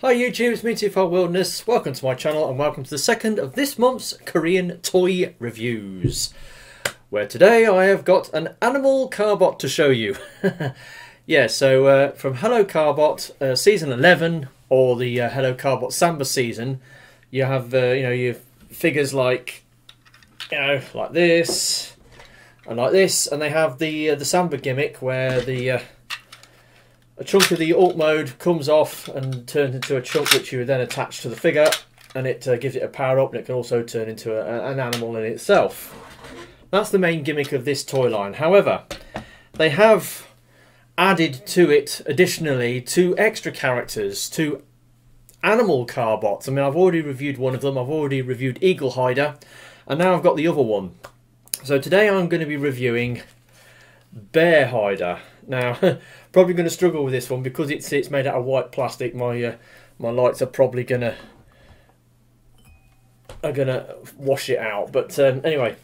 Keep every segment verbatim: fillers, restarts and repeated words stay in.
Hi YouTube, it's me T F R Wilderness. Welcome to my channel and welcome to the second of this month's Korean toy reviews, where today I have got an animal carbot to show you. Yeah, so uh, from Hello Carbot uh, season eleven, or the uh, Hello Carbot Samba season, you have uh, you know you have figures like you know like this and like this, and they have the uh, the Samba gimmick where the uh, a chunk of the alt mode comes off and turns into a chunk which you would then attach to the figure, and it uh, gives it a power up, and it can also turn into a, an animal in itself. That's the main gimmick of this toy line. However, they have added to it additionally two extra characters, two animal carbots. I mean, I've already reviewed one of them. I've already reviewed Eagle Hider, and now I've got the other one. So today I'm going to be reviewing Bear Hider. Now, probably going to struggle with this one because it's it's made out of white plastic. My uh, my lights are probably gonna are gonna wash it out. But um, anyway,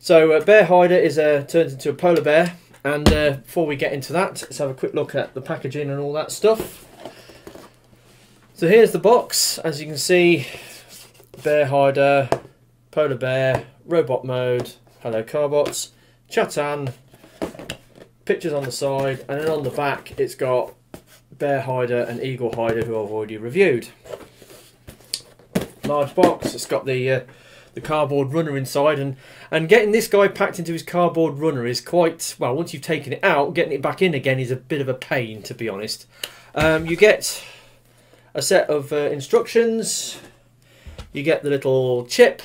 so uh, Bear Hider is a uh, turns into a polar bear. And uh, before we get into that, let's have a quick look at the packaging and all that stuff. So here's the box. As you can see, Bear Hider, polar bear, robot mode, Hello Carbots, Chatan. Pictures on the side, and then on the back it's got Bear Hider and Eagle Hider, who I've already reviewed. Large box. It's got the uh, the cardboard runner inside, and and getting this guy packed into his cardboard runner is quite, well, once you've taken it out, getting it back in again is a bit of a pain, to be honest. Um, you get a set of uh, instructions. You get the little chip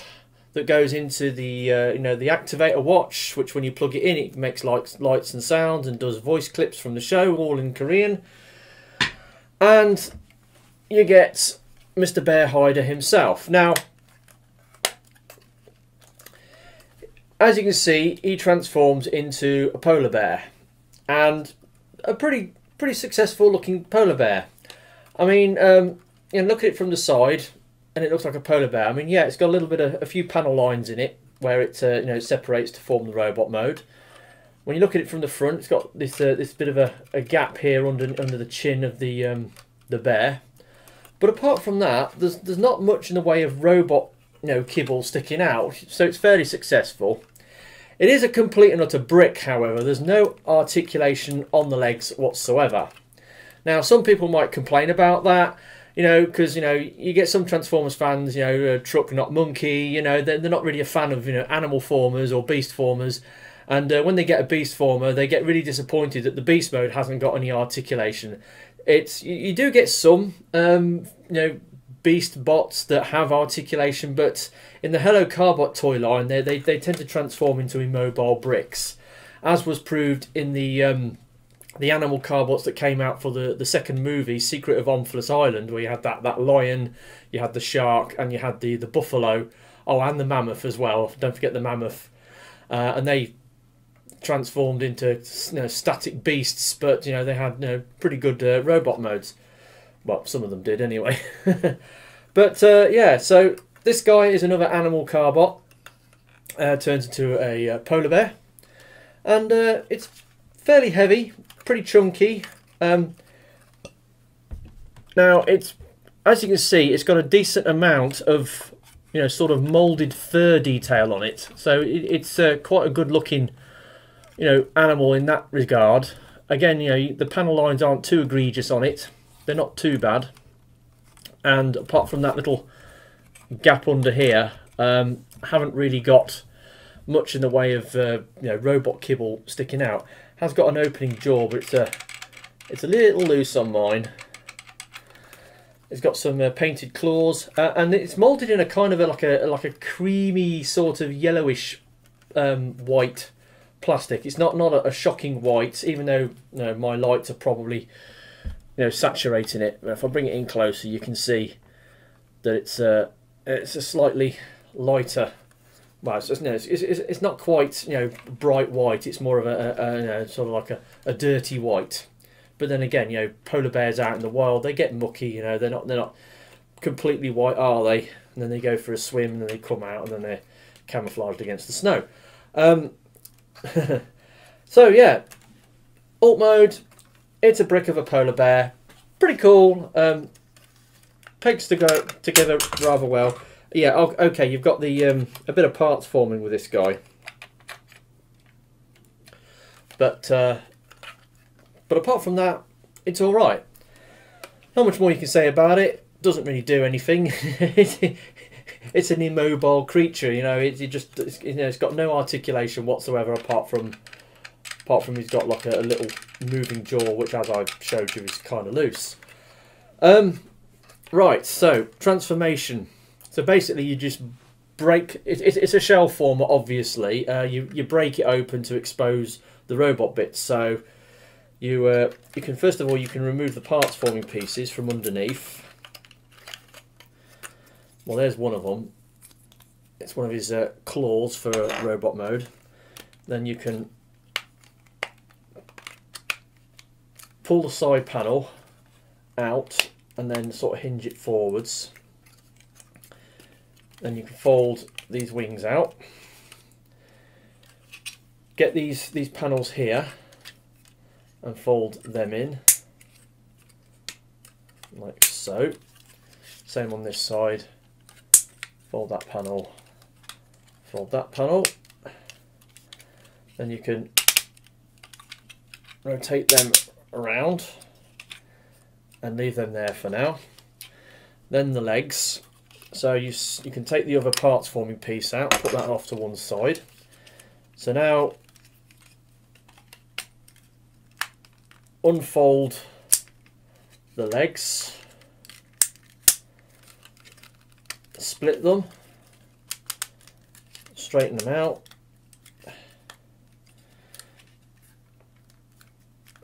that goes into the uh, you know the activator watch, which when you plug it in, it makes lights, lights and sounds, and does voice clips from the show, all in Korean. And you get Mister Bear Hider himself. Now, as you can see, he transforms into a polar bear, and a pretty pretty successful looking polar bear. I mean, um, you know, look at it from the side, and it looks like a polar bear. I mean, yeah, it's got a little bit of a few panel lines in it where it uh, you know separates to form the robot mode. When you look at it from the front, it's got this uh, this bit of a, a gap here under under the chin of the um, the bear. But apart from that, there's there's not much in the way of robot you know kibble sticking out, so it's fairly successful. It is a complete and utter brick, however. There's no articulation on the legs whatsoever. Now, some people might complain about that. You know, because, you know, you get some Transformers fans, you know, uh, truck not monkey, you know, they're, they're not really a fan of, you know, animal formers or beast formers. And uh, when they get a beast former, they get really disappointed that the beast mode hasn't got any articulation. It's, you, you do get some, um, you know, beast bots that have articulation, but in the Hello Carbot toy line, they, they, they tend to transform into immobile bricks, as was proved in the... Um, the animal carbots that came out for the, the second movie, Secret of Omphalos Island, where you had that, that lion, you had the shark, and you had the, the buffalo. Oh, and the mammoth as well. Don't forget the mammoth. Uh, and they transformed into you know, static beasts, but you know they had you know, pretty good uh, robot modes. Well, some of them did anyway. But uh, yeah, so this guy is another animal carbot. Uh, turns into a uh, polar bear. And uh, it's fairly heavy. Pretty chunky. Um, now, it's, as you can see, it's got a decent amount of you know sort of moulded fur detail on it, so it, it's uh, quite a good looking you know animal in that regard. Again, you know the panel lines aren't too egregious on it; they're not too bad. And apart from that little gap under here, um, haven't really got much in the way of uh, you know robot kibble sticking out. Has got an opening jaw, but it's a, it's a little loose on mine. It's got some uh, painted claws, uh, and it's moulded in a kind of a, like a like a creamy sort of yellowish um, white plastic. It's not not a, a shocking white, even though you know, my lights are probably you know saturating it. If I bring it in closer, you can see that it's a it's a slightly lighter. Well, it's, just, you know, it's, it's, it's not quite you know bright white. It's more of a, a, a you know, sort of like a, a dirty white. But then again, you know, polar bears out in the wild, they get mucky. You know, they're not they're not completely white, are they? And then they go for a swim, and then they come out, and then they're camouflaged against the snow. Um, so yeah, alt mode. It's a brick of a polar bear. Pretty cool. Um, pegs to go together rather well. Yeah, okay, you've got the um, a bit of parts forming with this guy. But, uh, but apart from that, it's alright. Not much more you can say about it. Doesn't really do anything. It's an immobile creature, you know. It, it just, it's, you know, it's got no articulation whatsoever, apart from, apart from he's got like a, a little moving jaw, which, as I showed you, is kind of loose. Um, right. So transformation. So basically, you just break. It, it, it's a shell former, obviously. Uh, you you break it open to expose the robot bits. So you uh, you can first of all you can remove the parts forming pieces from underneath. Well, there's one of them. It's one of his uh, claws for robot mode. Then you can pull the side panel out and then sort of hinge it forwards. Then you can fold these wings out. Get these these panels here and fold them in like so. Same on this side. Fold that panel, fold that panel. Then you can rotate them around and leave them there for now. Then the legs. So you, you can take the other parts forming piece out, put that off to one side. So now unfold the legs. Split them, straighten them out,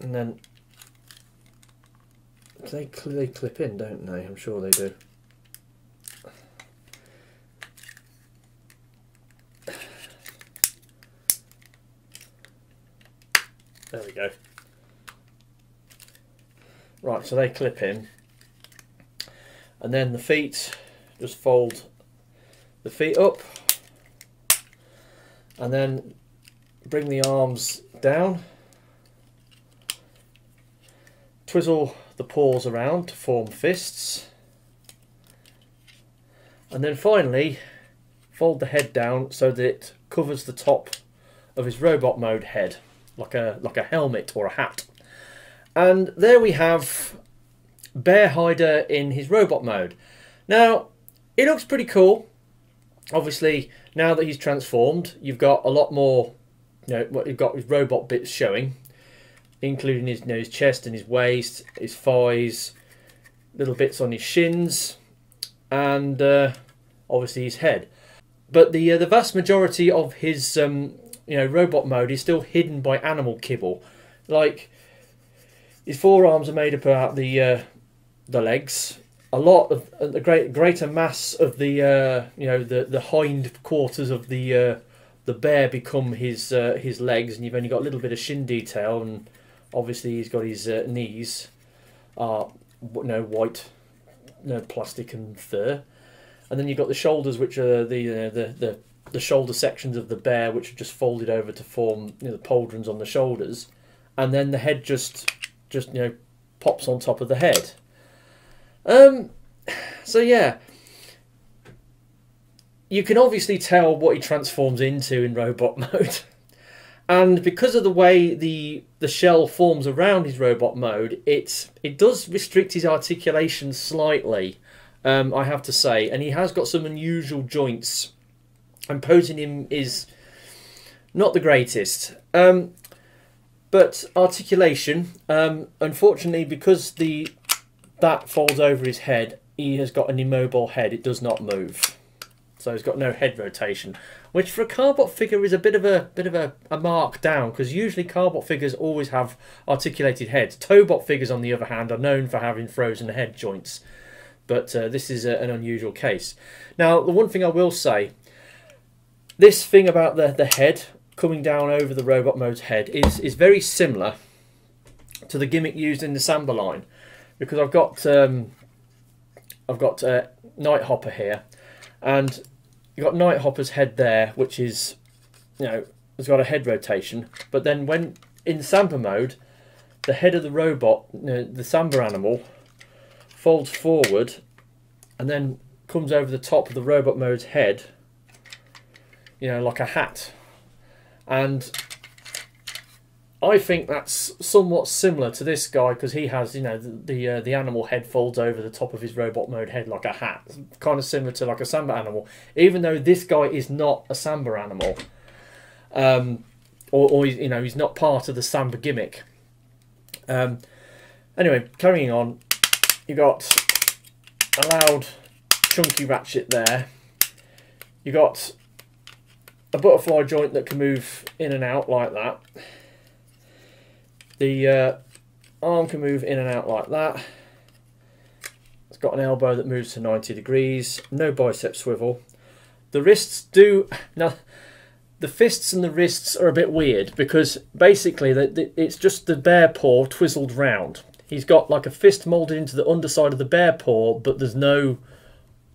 and then they they clip in, don't they? I'm sure they do. There we go. Right, so they clip in, and then the feet. Just fold the feet up and then bring the arms down, twizzle the paws around to form fists, and then finally fold the head down so that it covers the top of his robot mode head like a like a helmet or a hat. And there we have Bear Hider in his robot mode. Now it looks pretty cool. Obviously, now that he's transformed, you've got a lot more, you know, you've got his robot bits showing, including his, you know, his chest and his waist, his thighs, little bits on his shins, and uh, obviously his head. But the uh, the vast majority of his um, you know, robot mode is still hidden by animal kibble. Like his forearms are made up out the uh, the legs. A lot of uh, the great greater mass of the uh, you know, the the hind quarters of the uh, the bear become his uh, his legs, and you've only got a little bit of shin detail, and obviously he's got his uh, knees are uh, no white, no plastic and fur, and then you've got the shoulders, which are the uh, the the the shoulder sections of the bear, which are just folded over to form, you know, the pauldrons on the shoulders, and then the head just just you know, pops on top of the head. Um, so yeah, you can obviously tell what he transforms into in robot mode, and because of the way the the shell forms around his robot mode, it's it does restrict his articulation slightly, um, I have to say, and he has got some unusual joints, and posing him is not the greatest. Um, but articulation, um, unfortunately, because the that folds over his head, he has got an immobile head. It does not move, so he's got no head rotation, which for a Carbot figure is a bit of a bit of a, a mark down, because usually Carbot figures always have articulated heads. Tobot figures, on the other hand, are known for having frozen head joints, but uh, this is a, an unusual case. Now, the one thing I will say, this thing about the the head coming down over the robot mode's head is is very similar to the gimmick used in the Samba line. Because I've got um, I've got uh, Nighthopper here, and you've got Nighthopper's head there, which is, you know, it's got a head rotation. But then when in Samba mode, the head of the robot, you know, the Samba animal, folds forward and then comes over the top of the robot mode's head, you know, like a hat. And I think that's somewhat similar to this guy, because he has, you know, the the, uh, the animal head folds over the top of his robot mode head like a hat. It's kind of similar to like a Samba animal, even though this guy is not a Samba animal, um, or, or you know, he's not part of the Samba gimmick. Um, anyway, carrying on, you got a loud chunky ratchet there. You got a butterfly joint that can move in and out like that. The uh, arm can move in and out like that. It's got an elbow that moves to ninety degrees. No bicep swivel. The wrists do... Now, the fists and the wrists are a bit weird, because basically the, the, it's just the bear paw twizzled round. He's got like a fist moulded into the underside of the bear paw, but there's no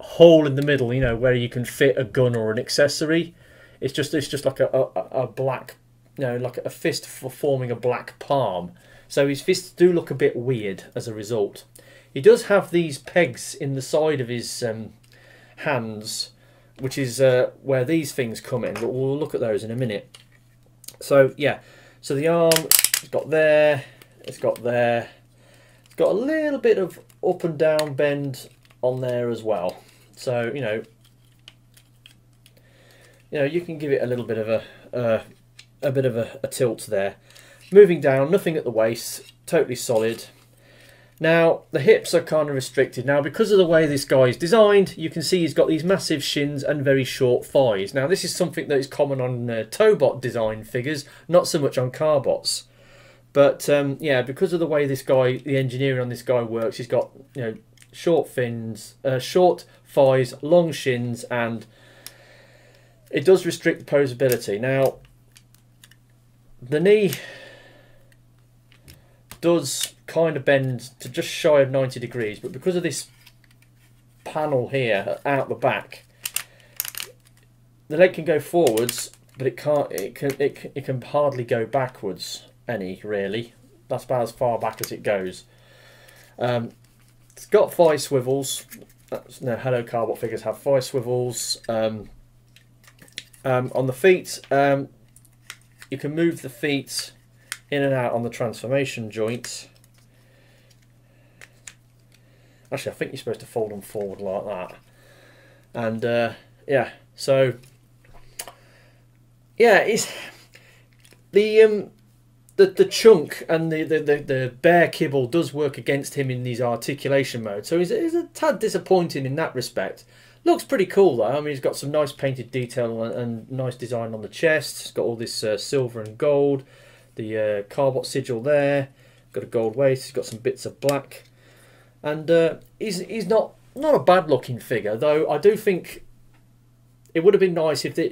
hole in the middle, you know, where you can fit a gun or an accessory. It's just, it's just like a, a, a black... You know, like a fist for forming a black palm. So his fists do look a bit weird as a result. He does have these pegs in the side of his um, hands, which is uh, where these things come in, but we'll look at those in a minute. So yeah, so the arm, it's got there, it's got there, it's got a little bit of up and down bend on there as well. So, you know, you know, you can give it a little bit of a... Uh, a bit of a, a tilt there. Moving down, nothing at the waist, totally solid. Now the hips are kind of restricted. Now because of the way this guy is designed, you can see he's got these massive shins and very short thighs. Now this is something that is common on uh, Tobot design figures, not so much on Carbots. But um, yeah, because of the way this guy, the engineering on this guy works, he's got, you know, short fins, uh, short thighs, long shins, and it does restrict the posability. Now the knee does kind of bend to just shy of ninety degrees, but because of this panel here out the back, the leg can go forwards, but it can't. It can. It can, it can hardly go backwards any, really. That's about as far back as it goes. Um, it's got thigh swivels. That's, no, Hello Carbot figures have thigh swivels. Um, um, on the feet. Um, You can move the feet in and out on the transformation joint. Actually, I think you're supposed to fold them forward like that. And uh, yeah, so yeah, it's the um, the the chunk and the the the, the bear kibble does work against him in these articulation modes. So he's, he's a tad disappointing in that respect. Looks pretty cool though. I mean, he's got some nice painted detail and, and nice design on the chest. It's got all this uh, silver and gold. The uh, Carbot sigil there. Got a gold waist. He's got some bits of black. And uh, he's he's not not a bad looking figure though. I do think it would have been nice if the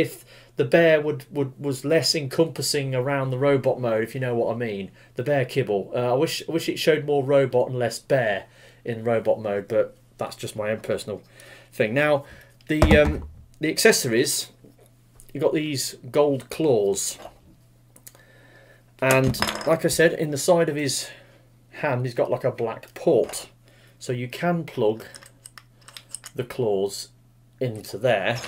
if the bear would, would was less encompassing around the robot mode, if you know what I mean. The bear kibble. Uh, I wish I wish it showed more robot and less bear in robot mode, but that's just my own personal thing. Now the um, the accessories, you've got these gold claws, and like I said, in the side of his hand he's got like a black port, so you can plug the claws into there.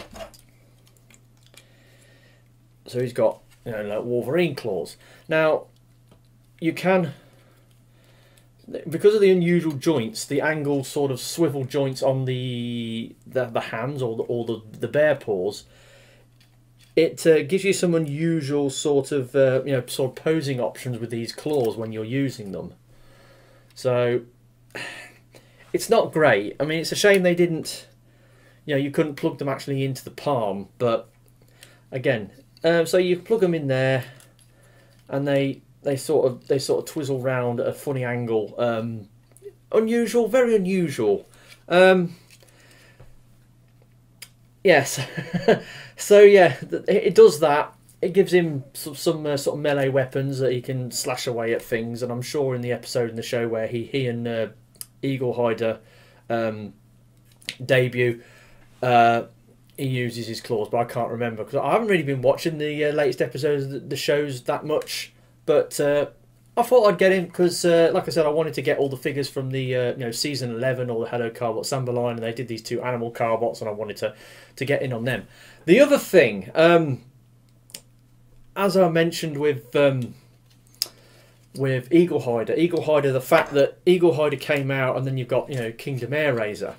So he's got, you know, like Wolverine claws. Now you can, because of the unusual joints, the angled sort of swivel joints on the the, the hands or the, or the the bear paws, it uh, gives you some unusual sort of uh, you know sort of posing options with these claws when you're using them. So it's not great. I mean, it's a shame they didn't, you know, you couldn't plug them actually into the palm. But again, um, so you plug them in there, and they. They sort of they sort of twizzle round at a funny angle. Um, unusual, very unusual. Um, yes, so yeah, it does that. It gives him some, some uh, sort of melee weapons that he can slash away at things. And I'm sure in the episode in the show where he he and uh, Eagle Hider um, debut, uh, he uses his claws, but I can't remember because I haven't really been watching the uh, latest episodes of the shows that much. But uh, I thought I'd get him because, uh, like I said, I wanted to get all the figures from the uh, you know season eleven or the Hello Carbot Samba line, and they did these two animal Carbots, and I wanted to to get in on them. The other thing, um, as I mentioned with um, with Eagle Hider, Eagle Hider, the fact that Eagle Hider came out, and then you've got you know Kingdom Air Raizor.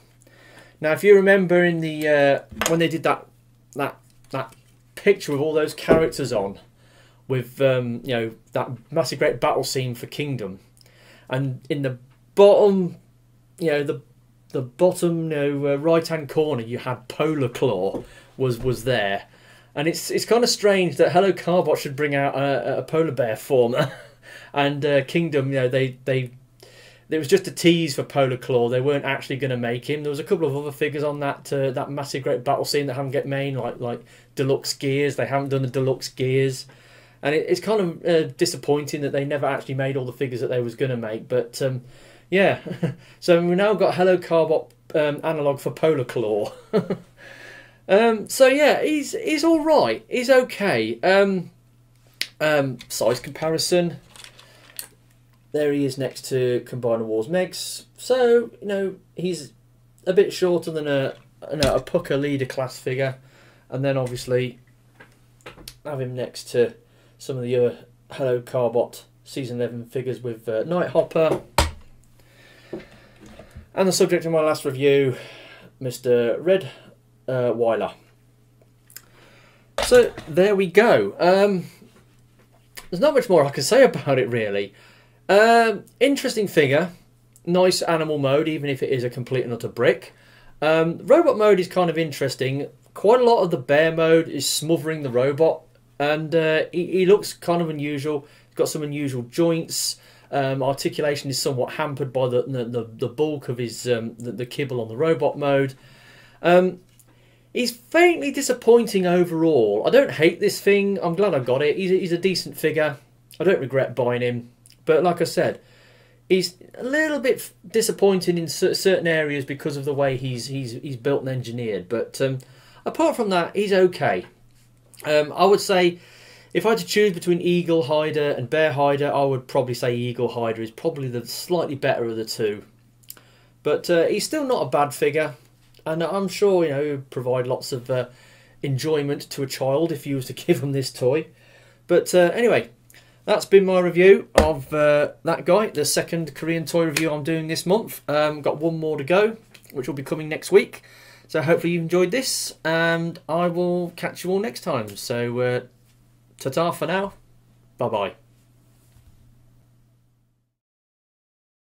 Now, if you remember in the uh, when they did that that that picture with all those characters on. With um, you know that massive great battle scene for Kingdom, and in the bottom, you know the the bottom you know, uh, right hand corner, you had Polar Claw was was there, and it's it's kind of strange that Hello Carbot should bring out a, a polar bear form, and uh, Kingdom you know they they there was just a tease for Polar Claw. They weren't actually going to make him. There was a couple of other figures on that uh, that massive great battle scene that haven't get made, like like Deluxe Gears. They haven't done the Deluxe Gears. And it's kind of uh, disappointing that they never actually made all the figures that they was going to make. But, um, yeah. So we've now got Hello Carbot um, analogue for Polar Claw. um, so, yeah, he's he's all right. He's okay. Um, um, size comparison. There he is next to Combiner Wars Megs. So, you know, he's a bit shorter than a, you know, a Pucker leader class figure. And then, obviously, have him next to some of the uh, Hello Carbot Season eleven figures with uh, Nighthopper. And the subject of my last review, Mister Red uh, Weiler. So there we go. Um, there's not much more I can say about it, really. Um, interesting figure. Nice animal mode, even if it is a complete and utter brick. Um, robot mode is kind of interesting. Quite a lot of the bear mode is smothering the robot. And uh, he, he looks kind of unusual. He's got some unusual joints. Um, articulation is somewhat hampered by the the, the bulk of his um, the, the kibble on the robot mode. Um, he's faintly disappointing overall. I don't hate this thing. I'm glad I got it. He's a, he's a decent figure. I don't regret buying him. But like I said, he's a little bit disappointing in certain areas because of the way he's he's he's built and engineered. But um, apart from that, he's okay. Um, I would say, if I had to choose between Eagle Hider and Bear Hider, I would probably say Eagle Hider is probably the slightly better of the two. But uh, he's still not a bad figure, and I'm sure you know he'll provide lots of uh, enjoyment to a child if you was to give him this toy. But uh, anyway, that's been my review of uh, that guy, the second Korean toy review I'm doing this month. Um, got one more to go, which will be coming next week. So hopefully you enjoyed this, and I will catch you all next time. So uh, ta-ta for now. Bye-bye.